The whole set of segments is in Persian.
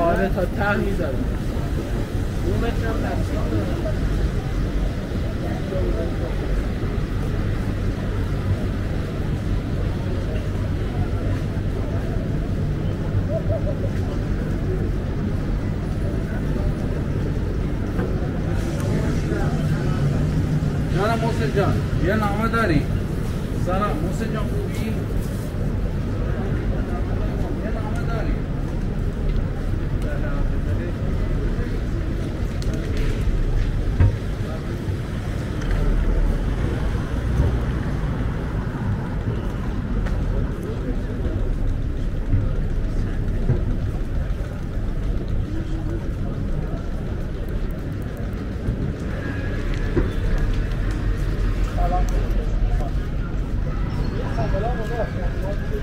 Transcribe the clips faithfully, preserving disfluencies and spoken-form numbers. آره تا تق میزنم دو متر هم نفسی کنم جانم محسن جان یه نامه داری سلام محسن جان خوبی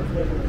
Thank you.